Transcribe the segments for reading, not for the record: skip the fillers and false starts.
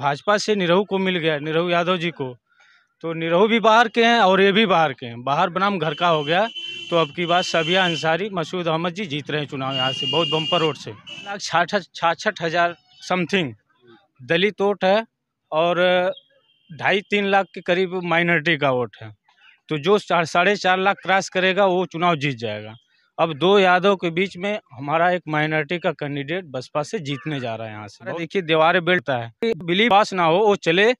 भाजपा से निरहू को मिल गया, निरहू यादव जी को। तो निरहू भी बाहर के हैं और ये भी बाहर के हैं, बाहर बनाम घर का हो गया। तो अब की बात सभिया अंसारी, मसूद अहमद जी जीत रहे हैं चुनाव यहाँ से, बहुत बम्पर वोट से। 1,66,000 समथिंग दलित वोट है और 2.5-3 लाख के करीब माइनॉरिटी का वोट है। तो जो 4-4.5 लाख क्रॉस करेगा वो चुनाव जीत जाएगा। अब दो यादव के बीच में हमारा एक माइनॉरिटी का कैंडिडेट बसपा से जीतने जा रहा है। यहाँ से देखिए दीवारें बेलता है, बिलीफ पास ना हो वो चले।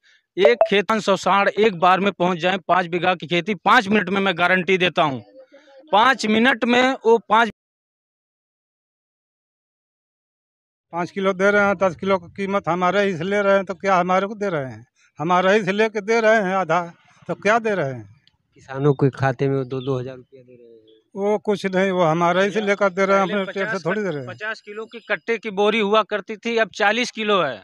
एक खेत 500 साढ़ एक बार में पहुँच जाए, 5 बीघा की खेती 5 मिनट में, मैं गारंटी देता हूँ 5 मिनट में वो 5 किलो दे रहे हैं, 10 किलो की कीमत हमारे ही से ले रहे हैं। तो क्या हमारे को दे रहे हैं? हमारे ही से ले कर दे रहे हैं आधा, तो क्या दे रहे हैं? किसानों के खाते में 2-2 हज़ार रुपया दे रहे हैं। वो कुछ नहीं, वो हमारे ही से लेकर दे रहे हैं, अपने पेट से थोड़ी दे रहे हैं। 50 किलो के कट्टे की बोरी हुआ करती थी, अब 40 किलो है।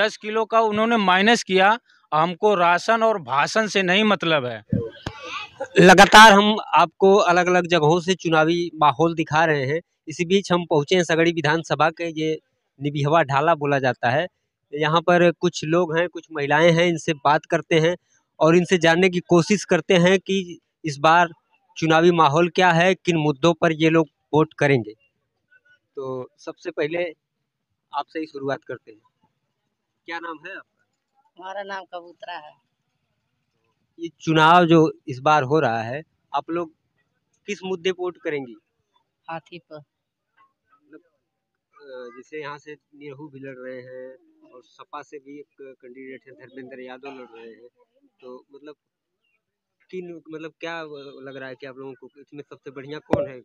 10 किलो का उन्होंने माइनस किया। हमको राशन और भाषण से नहीं मतलब है। लगातार हम आपको अलग अलग जगहों से चुनावी माहौल दिखा रहे हैं। इसी बीच हम पहुँचे हैं सगड़ी विधानसभा के, ये निबिहवा ढाला बोला जाता है। यहाँ पर कुछ लोग हैं, कुछ महिलाएं हैं, इनसे बात करते हैं और इनसे जानने की कोशिश करते हैं कि इस बार चुनावी माहौल क्या है, किन मुद्दों पर ये लोग वोट करेंगे। तो सबसे पहले आपसे ही शुरुआत करते हैं। क्या नाम है आपका? हमारा नाम कबूतरा है। ये चुनाव जो इस बार हो रहा है, आप लोग किस मुद्दे पर वोट करेंगी? हाथी पर। जैसे यहाँ से निरहू भी लड़ रहे हैं और सपा से भी एक कैंडिडेट है धर्मेंद्र यादव लड़ रहे हैं। तो मतलब क्या लग रहा है कि आप लोगों को इसमें सबसे बढ़िया कौन है?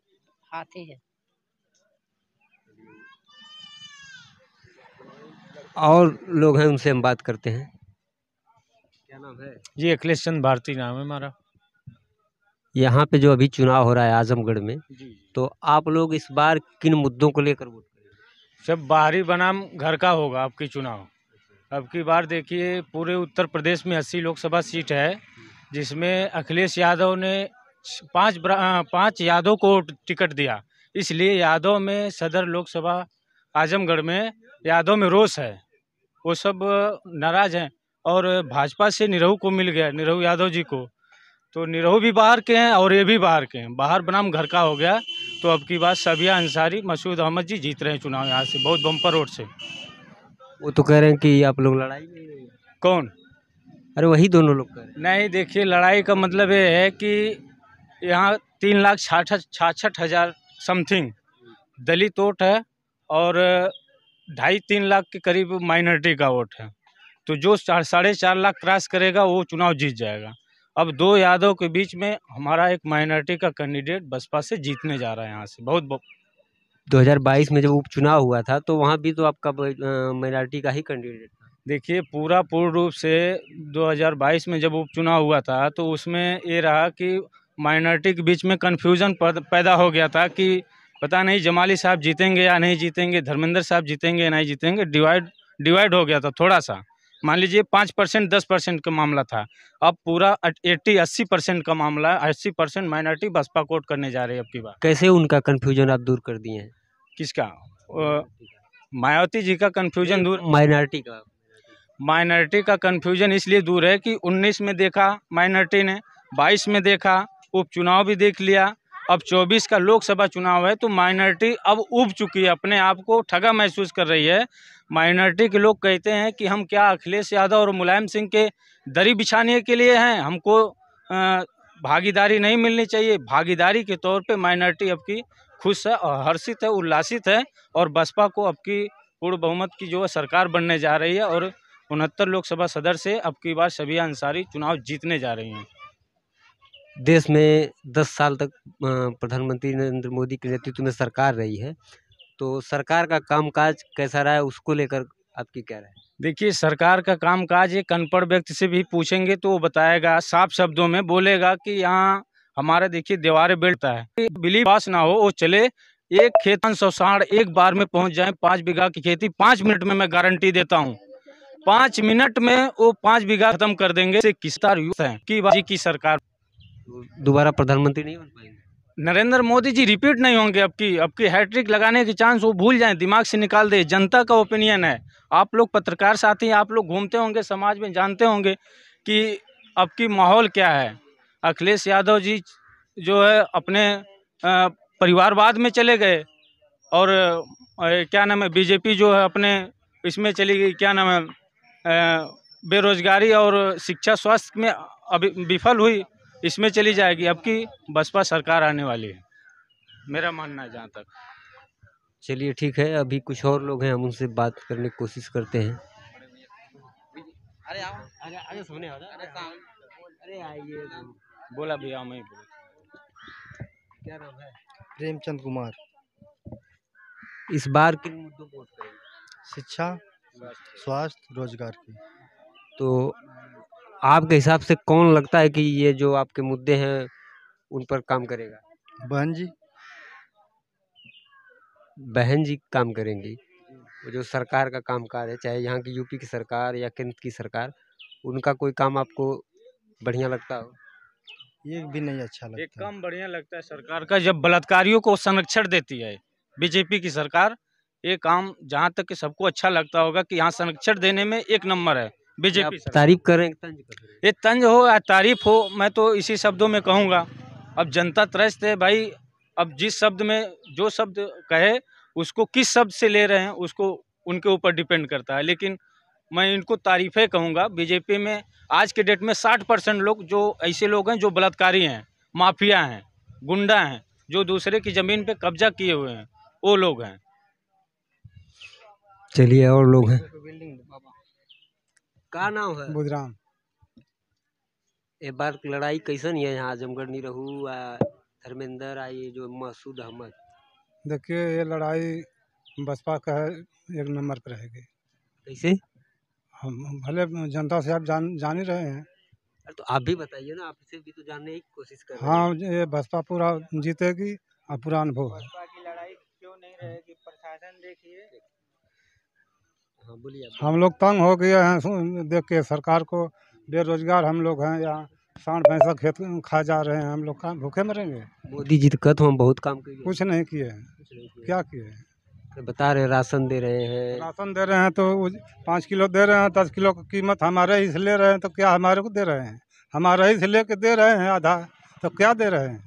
हाथी है। और लोग हैं, उनसे हम बात करते हैं। क्या नाम है जी? अखिलेश चंद्र भारती नाम है हमारा। यहाँ पे जो अभी चुनाव हो रहा है आजमगढ़ में, तो आप लोग इस बार किन मुद्दों को लेकर वोट करेंगे? सब बाहरी बनाम घर का होगा आपकी चुनाव। अब की बार देखिए पूरे उत्तर प्रदेश में 80 लोकसभा सीट है, जिसमें अखिलेश यादव ने पाँच यादव को टिकट दिया। इसलिए यादव में सदर लोकसभा आजमगढ़ में यादव में रोष है, वो सब नाराज़ हैं। और भाजपा से निरहू को मिल गया, निरहू यादव जी को। तो निरहू भी बाहर के हैं और ये भी बाहर के हैं, बाहर बनाम घर का हो गया। तो अब की बात सभिया अंसारी, मसूद अहमद जी जीत रहे हैं चुनाव यहाँ से, बहुत बम्पर वोट से। वो तो कह रहे हैं कि आप लोग लड़ाई में कौन? अरे वही दोनों लोग कह रहे हैं। नहीं देखिए, लड़ाई का मतलब ये है कि यहाँ 3,66,000 समथिंग दलित वोट है और 2.5-3 लाख के करीब माइनॉरिटी का वोट है। तो जो 4-4.5 लाख क्रॉस करेगा वो चुनाव जीत जाएगा। अब दो यादव के बीच में हमारा एक माइनॉरिटी का कैंडिडेट बसपा से जीतने जा रहा है यहाँ से, बहुत। 2022 में जब उपचुनाव हुआ था तो वहाँ भी तो आपका माइनॉरिटी का ही कैंडिडेट था। देखिए पूरा पूर्ण रूप से 2022 में जब उपचुनाव हुआ था तो उसमें ये रहा कि माइनॉरिटी के बीच में कन्फ्यूज़न पैदा हो गया था कि पता नहीं जमाली साहब जीतेंगे या नहीं जीतेंगे, धर्मेंद्र साहब जीतेंगे या नहीं जीतेंगे। डिवाइड हो गया था थोड़ा सा। मान लीजिए 5% 10% का मामला था, अब पूरा 80-80% का मामला, 80% माइनॉरिटी बसपा कोट करने जा रही है अब की बार। कैसे उनका कन्फ्यूजन आप दूर कर दिए हैं? किसका? मायावती जी का कन्फ्यूजन दूर, माइनॉरिटी का कन्फ्यूजन इसलिए दूर है कि 19 में देखा माइनॉरिटी ने, 22 में देखा, उपचुनाव भी देख लिया। अब 24 का लोकसभा चुनाव है तो माइनॉरिटी अब उब चुकी है, अपने आप को ठगा महसूस कर रही है। माइनॉरिटी के लोग कहते हैं कि हम क्या अखिलेश यादव और मुलायम सिंह के दरी बिछाने के लिए हैं, हमको भागीदारी नहीं मिलनी चाहिए। भागीदारी के तौर पे माइनॉरिटी अब की खुश है और हर्षित है, उल्लासित है। और बसपा को अब की पूर्ण बहुमत की जो सरकार बनने जा रही है और 69 लोकसभा सदर से अब की बार सभिया अंसारी चुनाव जीतने जा रही हैं। देश में 10 साल तक प्रधानमंत्री नरेंद्र मोदी के नेतृत्व में सरकार रही है, तो सरकार का कामकाज कैसा रहा है, उसको लेकर आपकी क्या राय है? देखिए सरकार का कामकाज एक अनपढ़ व्यक्ति से भी पूछेंगे तो वो बताएगा, साफ शब्दों में बोलेगा कि यहाँ हमारा देखिए दीवारें बेलता है, बिलीफ पास ना हो वो चले। एक खेत 500 साढ़ एक बार में पहुँच जाए, 5 बीघा की खेती 5 मिनट में, मैं गारंटी देता हूँ 5 मिनट में वो 5 बीघा खत्म कर देंगे। किस तरह की सरकार दोबारा प्रधानमंत्री नहीं बन पाएंगे? नरेंद्र मोदी जी रिपीट नहीं होंगे। अब की हैट्रिक लगाने के चांस वो भूल जाएं, दिमाग से निकाल दें। जनता का ओपिनियन है। आप लोग पत्रकार साथी, आप लोग घूमते होंगे समाज में, जानते होंगे कि अब की माहौल क्या है। अखिलेश यादव जी जो है अपने परिवारवाद में चले गए और क्या नाम है, बीजेपी जो है अपने इसमें चली गई, क्या नाम है, बेरोजगारी और शिक्षा स्वास्थ्य में अभी विफल हुई, इसमें चली जाएगी। अब की बसपा सरकार आने वाली है, मेरा मानना है जहाँ तक। चलिए ठीक है, अभी कुछ और लोग हैं, हम उनसे बात करने की कोशिश करते हैं। अरे सोने बोला भैया, मैं क्या नाम है? प्रेमचंद कुमार। इस बार किन मुद्दों को उठाएंगे? शिक्षा, स्वास्थ्य, रोजगार की। तो आपके हिसाब से कौन लगता है कि ये जो आपके मुद्दे हैं उन पर काम करेगा? बहन जी काम करेंगी। जो सरकार का कामकाज है, चाहे यहाँ की यूपी की सरकार या केंद्र की सरकार, उनका कोई काम आपको बढ़िया लगता हो? एक भी नहीं अच्छा लगता। एक काम बढ़िया लगता है सरकार का, जब बलात्कारियों को संरक्षण देती है बीजेपी की सरकार। ये काम जहाँ तक कि सबको अच्छा लगता होगा कि यहाँ संरक्षण देने में एक नंबर है बीजेपी। तारीफ करें, ये तंज हो या तारीफ हो, मैं तो इसी शब्दों में कहूँगा। अब जनता त्रस्त है भाई। अब जिस शब्द में, जो शब्द कहे उसको किस शब्द से ले रहे हैं, उसको उनके ऊपर डिपेंड करता है। लेकिन मैं इनको तारीफें कहूँगा। बीजेपी में आज के डेट में 60% लोग जो ऐसे लोग हैं जो बलात्कारी हैं, माफिया हैं, गुंडा हैं, जो दूसरे की ज़मीन पर कब्जा किए हुए हैं, वो लोग हैं। चलिए और लोग हैं। का नाम है बुधराम। एक बार लड़ाई कैसन है यहाँ आजमगढ़ निरहू धर्मेंद्र आई जो मसूद अहमद? देखिए, ये लड़ाई बसपा का है, एक नंबर पर रहेगी। कैसे? हम भले जनता से आप जान ही रहे हैं। अरे तो आप भी बताइए ना, आपसे भी तो जानने की कोशिश कर। हाँ, ये बसपा पूरा जीतेगी और पूरा अनुभव है। बसपा की लड़ाई क्यों नहीं रहेगी? प्रशासन देखिए। हाँ, हम लोग तंग हो गए हैं देख के सरकार को। बेरोजगार हम लोग हैं, यहाँ सांड भैंसा खेत खा जा रहे हैं। हम लोग काम भूखे मरेंगे। मोदी जी दिक्कत हम बहुत काम किए, कुछ नहीं किए हैं। क्या किए हैं? तो बता रहे राशन दे रहे हैं। राशन दे रहे हैं तो 5 किलो दे रहे हैं, 10 किलो की कीमत हमारे ही से ले रहे हैं। तो क्या हमारे को दे रहे हैं? हमारे ही से ले कर दे रहे हैं आधा। तो क्या दे रहे हैं?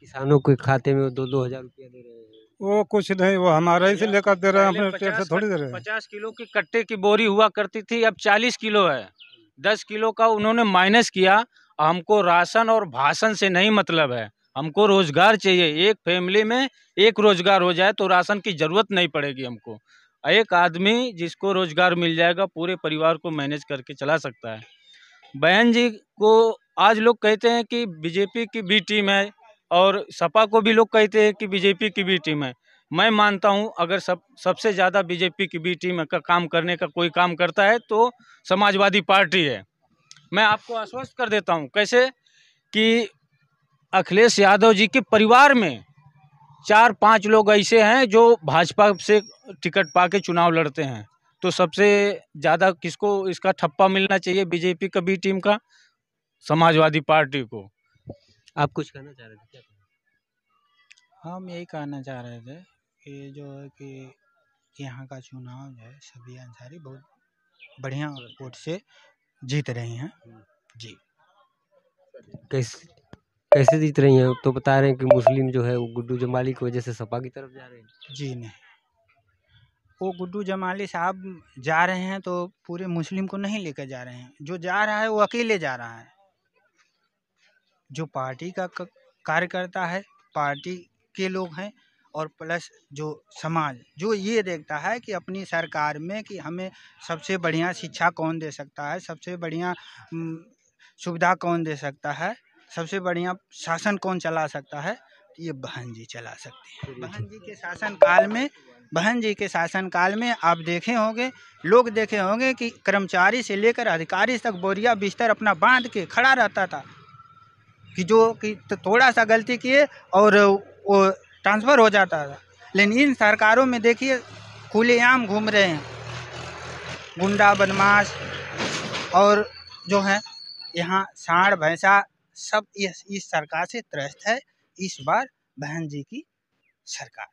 किसानों के खाते में 2-2 हज़ार रुपया दे रहे हैं। वो कुछ नहीं, वो हमारा ही से लेकर दे रहे हैं, अपने टेप से थोड़ी दे रहे हैं। 50 किलो की कट्टे की बोरी हुआ करती थी, अब 40 किलो है। 10 किलो का उन्होंने माइनस किया। हमको राशन और भाषण से नहीं मतलब है, हमको रोजगार चाहिए। एक फैमिली में एक रोजगार हो जाए तो राशन की जरूरत नहीं पड़ेगी हमको। एक आदमी जिसको रोजगार मिल जाएगा पूरे परिवार को मैनेज करके चला सकता है। बहन जी को आज लोग कहते हैं कि बीजेपी की बी टीम है, और सपा को भी लोग कहते हैं कि बीजेपी की बी टीम है। मैं मानता हूं अगर सबसे ज़्यादा बीजेपी की बी टीम का काम करने का कोई काम करता है तो समाजवादी पार्टी है। मैं आपको आश्वस्त कर देता हूं। कैसे कि अखिलेश यादव जी के परिवार में 4-5 लोग ऐसे हैं जो भाजपा से टिकट पाके चुनाव लड़ते हैं। तो सबसे ज़्यादा किसको इसका ठप्पा मिलना चाहिए बीजेपी का बी टीम का? समाजवादी पार्टी को। आप कुछ कहना चाह रहे थे क्या? हम यही कहना चाह रहे थे कि जो है कि यहाँ का चुनाव जो है सभिया अंसारी बहुत बढ़िया वोट से जीत रही हैं जी। कैसे जीत रही हैं? तो बता रहे हैं कि मुस्लिम जो है वो गुड्डू जमाली की वजह से सपा की तरफ जा रहे हैं। जी नहीं, वो गुड्डू जमाली साहब जा रहे हैं तो पूरे मुस्लिम को नहीं लेकर जा रहे हैं। जो जा रहा है वो अकेले जा रहा है। जो पार्टी का कार्यकर्ता है, पार्टी के लोग हैं, और प्लस जो समाज जो ये देखता है कि अपनी सरकार में कि हमें सबसे बढ़िया शिक्षा कौन दे सकता है, सबसे बढ़िया सुविधा कौन दे सकता है, सबसे बढ़िया शासन कौन चला सकता है, ये बहन जी चला सकते हैं। बहन जी के शासनकाल में आप देखे होंगे, लोग देखे होंगे कि कर्मचारी से लेकर अधिकारी तक बोरिया बिस्तर अपना बांध के खड़ा रहता था कि जो कि थोड़ा सा गलती किए और वो ट्रांसफ़र हो जाता था। लेकिन इन सरकारों में देखिए खुलेआम घूम रहे हैं गुंडा बदमाश, और जो है यहाँ सांड भैंसा सब इस सरकार से त्रस्त है। इस बार बहन जी की सरकार।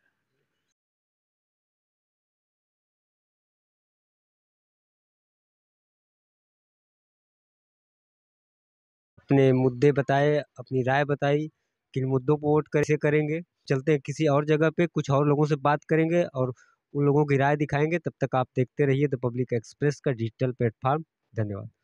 अपने मुद्दे बताए, अपनी राय बताई, किन मुद्दों को वोट कैसे करेंगे। चलते हैं किसी और जगह पे, कुछ और लोगों से बात करेंगे और उन लोगों की राय दिखाएंगे। तब तक आप देखते रहिए द पब्लिक एक्सप्रेस का डिजिटल प्लेटफॉर्म। धन्यवाद।